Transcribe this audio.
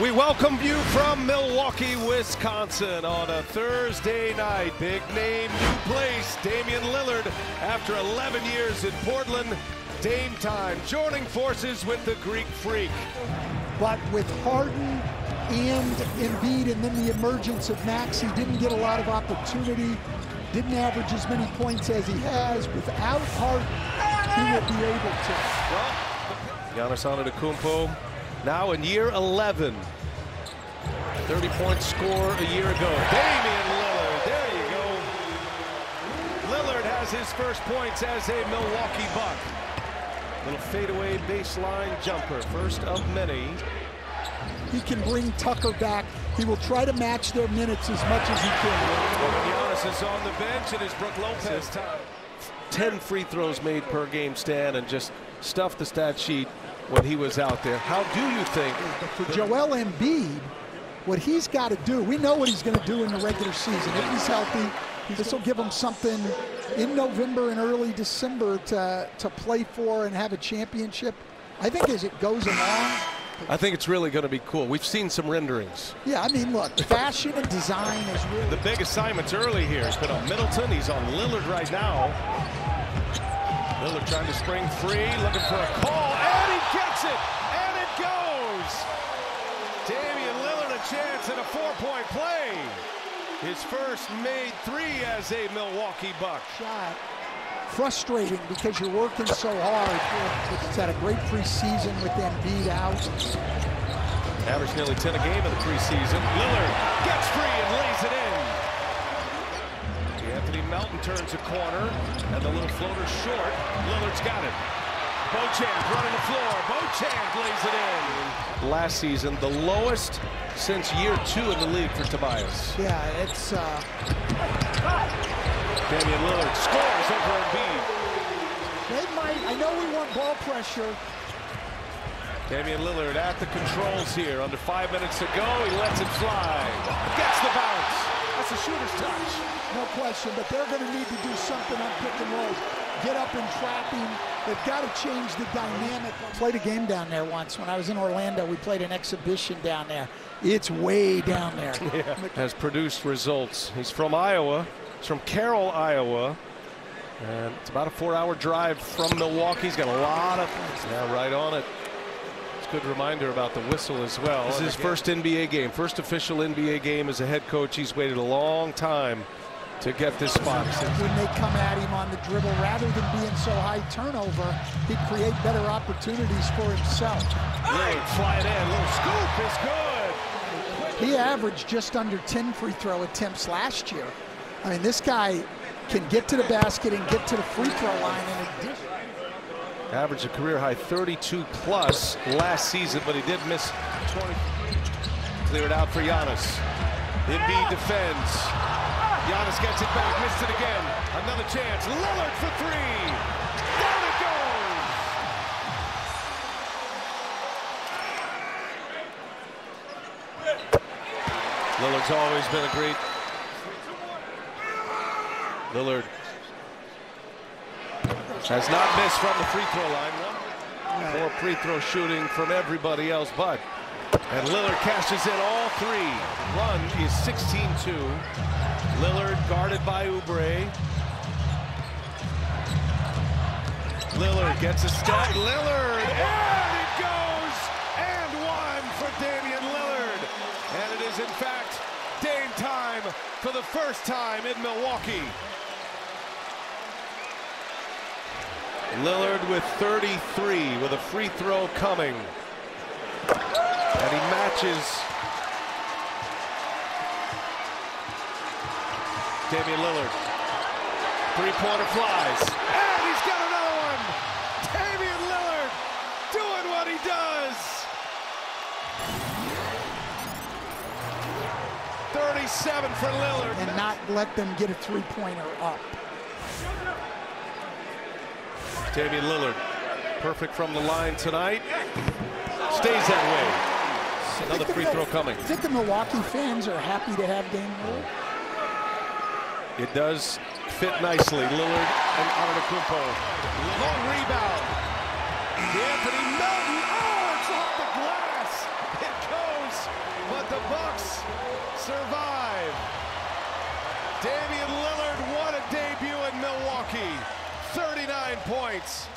We welcome you from Milwaukee, Wisconsin on a Thursday night. Big name, new place. Damian Lillard, after 11 years in Portland, Dame time, joining forces with the Greek Freak. But with Harden and Embiid and then the emergence of Max, he didn't get a lot of opportunity, didn't average as many points as he has. Without Harden, he will be able to. Well, Giannis Antetokounmpo. Now in year 11, 30-point score a year ago. Damian Lillard, there you go. Lillard has his first points as a Milwaukee Buck. Little fadeaway baseline jumper, first of many. He can bring Tucker back. He will try to match their minutes as much as he can. Well, Giannis is on the bench, and it's Brook Lopez time. 10 free throws made per game, Stan, and just stuffed the stat sheet when he was out there. How do you think? For Joel Embiid, what he's got to do, we know what he's going to do in the regular season. If he's healthy, this will give him something in November and early December to play for and have a championship. I think as it goes along, I think it's really going to be cool. We've seen some renderings. Yeah, I mean, look, fashion and design is really... The big assignments early here. He's been on Middleton. He's on Lillard right now. Lillard trying to spring free, looking for a call. Gets it, and it goes. Damian Lillard a chance at a four-point play. His first made three as a Milwaukee Buck. Shot. Frustrating because you're working so hard. It's had a great preseason with Embiid out. Averaged nearly 10 a game in the preseason. Lillard gets free and lays it in. De'Anthony Melton turns a corner, and the little floater short. Lillard's got it. Bojan running the floor. Bojan lays it in. Last season, the lowest since year 2 in the league for Tobias. Yeah, it's... Damian Lillard scores over Embiid. They might... I know we want ball pressure. Damian Lillard at the controls here. Under 5 minutes to go, he lets it fly. Gets the bounce. That's a shooter's touch. No question, but they're going to need to do something on pick and roll. Get up and trapping. They've got to change the dynamic. Played a game down there once. When I was in Orlando, we played an exhibition down there. It's way down there. Yeah. Has produced results. He's from Iowa. He's from Carroll, Iowa. And it's about a 4-hour drive from Milwaukee. He's got a lot of points. Yeah, right on it. It's a good reminder about the whistle as well. This is his first NBA game. First official NBA game as a head coach. He's waited a long time to get this spot. When they come at him on the dribble, rather than being so high turnover, he'd create better opportunities for himself. Great, fly it in, little scoop is good. He averaged just under 10 free throw attempts last year. I mean, this guy can get to the basket and get to the free throw line in addition. Averaged a career high 32 plus last season, but he did miss 20. Cleared out for Giannis. Embiid defends. Giannis gets it back, missed it again. Another chance, Lillard for three. Down it goes! Lillard's always been a great... Lillard has not missed from the free throw line. More free throw shooting from everybody else, but... And Lillard cashes in all three. Run is 16-2. Lillard guarded by Oubre. Lillard gets a step. Lillard, and it goes! And one for Damian Lillard. And it is, in fact, Dame time for the first time in Milwaukee. Lillard with 33, with a free throw coming. And he matches Damian Lillard. Three-pointer flies. And he's got another one! Damian Lillard doing what he does! 37 for Lillard. And not let them get a three-pointer up. Damian Lillard, perfect from the line tonight. Stays that way. Another free throw coming. I think the Milwaukee fans are happy to have Dame Lillard. It does fit nicely. Lillard and Antetokounmpo. Long rebound. De'Anthony Melton. Oh, it's off the glass. It goes. the Bucks survive. Damian Lillard, what a debut in Milwaukee. 39 points.